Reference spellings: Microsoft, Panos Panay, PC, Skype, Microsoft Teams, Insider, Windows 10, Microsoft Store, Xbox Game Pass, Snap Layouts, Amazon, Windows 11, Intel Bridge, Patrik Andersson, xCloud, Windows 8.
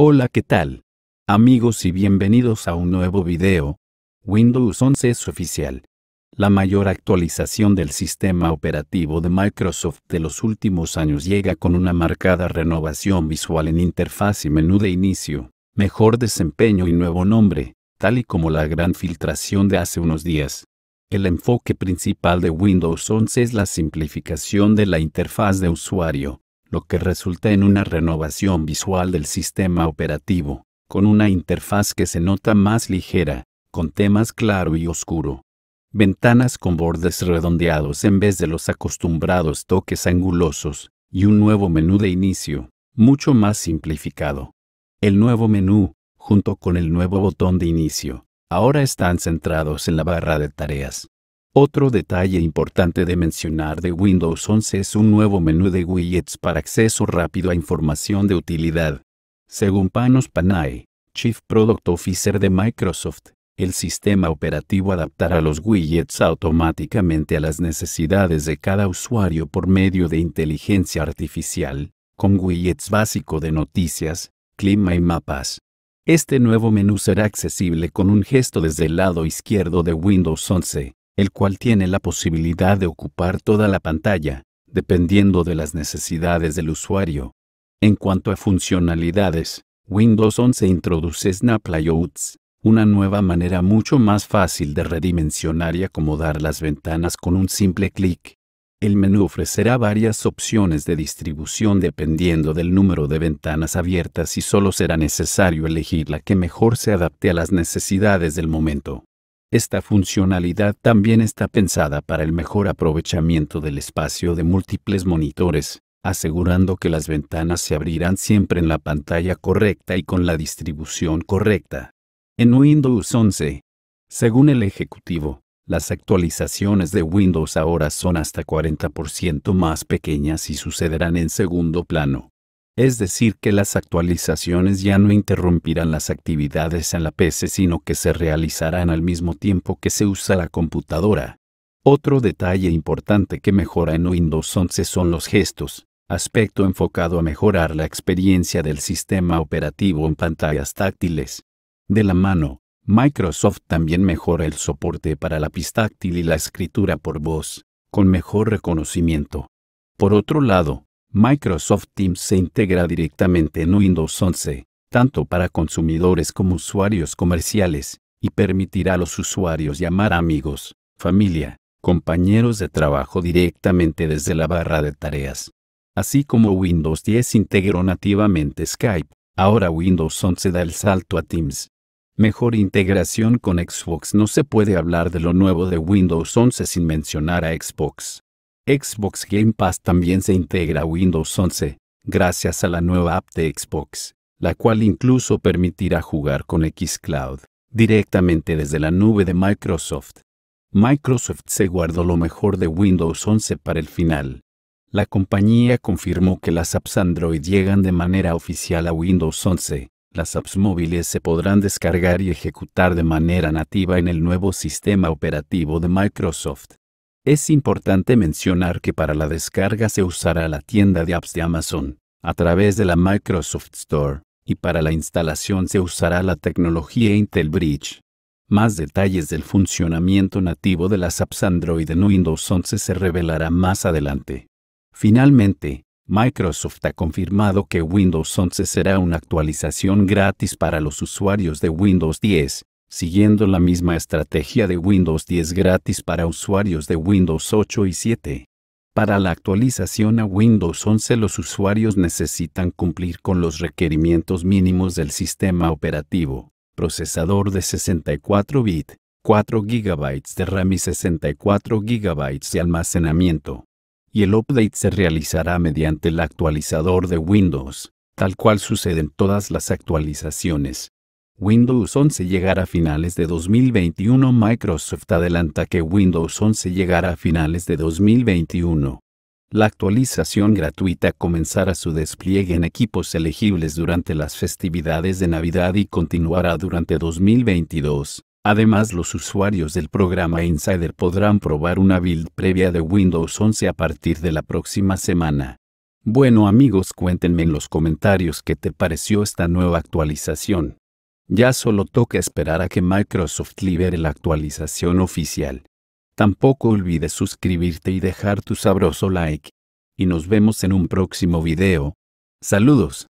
Hola, ¿qué tal? Amigos y bienvenidos a un nuevo video. Windows 11 es oficial. La mayor actualización del sistema operativo de Microsoft de los últimos años llega con una marcada renovación visual en interfaz y menú de inicio, mejor desempeño y nuevo nombre, tal y como la gran filtración de hace unos días. El enfoque principal de Windows 11 es la simplificación de la interfaz de usuario, lo que resulta en una renovación visual del sistema operativo, con una interfaz que se nota más ligera, con temas claro y oscuro. Ventanas con bordes redondeados en vez de los acostumbrados toques angulosos, y un nuevo menú de inicio, mucho más simplificado. El nuevo menú, junto con el nuevo botón de inicio, ahora están centrados en la barra de tareas. Otro detalle importante de mencionar de Windows 11 es un nuevo menú de widgets para acceso rápido a información de utilidad. Según Panos Panay, Chief Product Officer de Microsoft, el sistema operativo adaptará los widgets automáticamente a las necesidades de cada usuario por medio de inteligencia artificial, con widgets básico de noticias, clima y mapas. Este nuevo menú será accesible con un gesto desde el lado izquierdo de Windows 11. El cual tiene la posibilidad de ocupar toda la pantalla, dependiendo de las necesidades del usuario. En cuanto a funcionalidades, Windows 11 introduce Snap Layouts, una nueva manera mucho más fácil de redimensionar y acomodar las ventanas con un simple clic. El menú ofrecerá varias opciones de distribución dependiendo del número de ventanas abiertas y solo será necesario elegir la que mejor se adapte a las necesidades del momento. Esta funcionalidad también está pensada para el mejor aprovechamiento del espacio de múltiples monitores, asegurando que las ventanas se abrirán siempre en la pantalla correcta y con la distribución correcta. En Windows 11, según el ejecutivo, las actualizaciones de Windows ahora son hasta 40% más pequeñas y sucederán en segundo plano. Es decir que las actualizaciones ya no interrumpirán las actividades en la PC sino que se realizarán al mismo tiempo que se usa la computadora. Otro detalle importante que mejora en Windows 11 son los gestos, aspecto enfocado a mejorar la experiencia del sistema operativo en pantallas táctiles. De la mano, Microsoft también mejora el soporte para lápiz táctil y la escritura por voz, con mejor reconocimiento. Por otro lado, Microsoft Teams se integra directamente en Windows 11, tanto para consumidores como usuarios comerciales, y permitirá a los usuarios llamar a amigos, familia, compañeros de trabajo directamente desde la barra de tareas. Así como Windows 10 integró nativamente Skype, ahora Windows 11 da el salto a Teams. Mejor integración con Xbox. No se puede hablar de lo nuevo de Windows 11 sin mencionar a Xbox. Xbox Game Pass también se integra a Windows 11, gracias a la nueva app de Xbox, la cual incluso permitirá jugar con xCloud, directamente desde la nube de Microsoft. Microsoft se guardó lo mejor de Windows 11 para el final. La compañía confirmó que las apps Android llegan de manera oficial a Windows 11. Las apps móviles se podrán descargar y ejecutar de manera nativa en el nuevo sistema operativo de Microsoft. Es importante mencionar que para la descarga se usará la tienda de apps de Amazon, a través de la Microsoft Store, y para la instalación se usará la tecnología Intel Bridge. Más detalles del funcionamiento nativo de las apps Android en Windows 11 se revelará más adelante. Finalmente, Microsoft ha confirmado que Windows 11 será una actualización gratis para los usuarios de Windows 10. Siguiendo la misma estrategia de Windows 10 gratis para usuarios de Windows 8 y 7. Para la actualización a Windows 11 los usuarios necesitan cumplir con los requerimientos mínimos del sistema operativo, procesador de 64 bits, 4 GB de RAM y 64 GB de almacenamiento. Y el update se realizará mediante el actualizador de Windows, tal cual sucede en todas las actualizaciones. Windows 11 llegará a finales de 2021. Microsoft adelanta que Windows 11 llegará a finales de 2021. La actualización gratuita comenzará su despliegue en equipos elegibles durante las festividades de Navidad y continuará durante 2022. Además, los usuarios del programa Insider podrán probar una build previa de Windows 11 a partir de la próxima semana. Bueno amigos, cuéntenme en los comentarios qué te pareció esta nueva actualización. Ya solo toca esperar a que Microsoft libere la actualización oficial. Tampoco olvides suscribirte y dejar tu sabroso like. Y nos vemos en un próximo video. Saludos.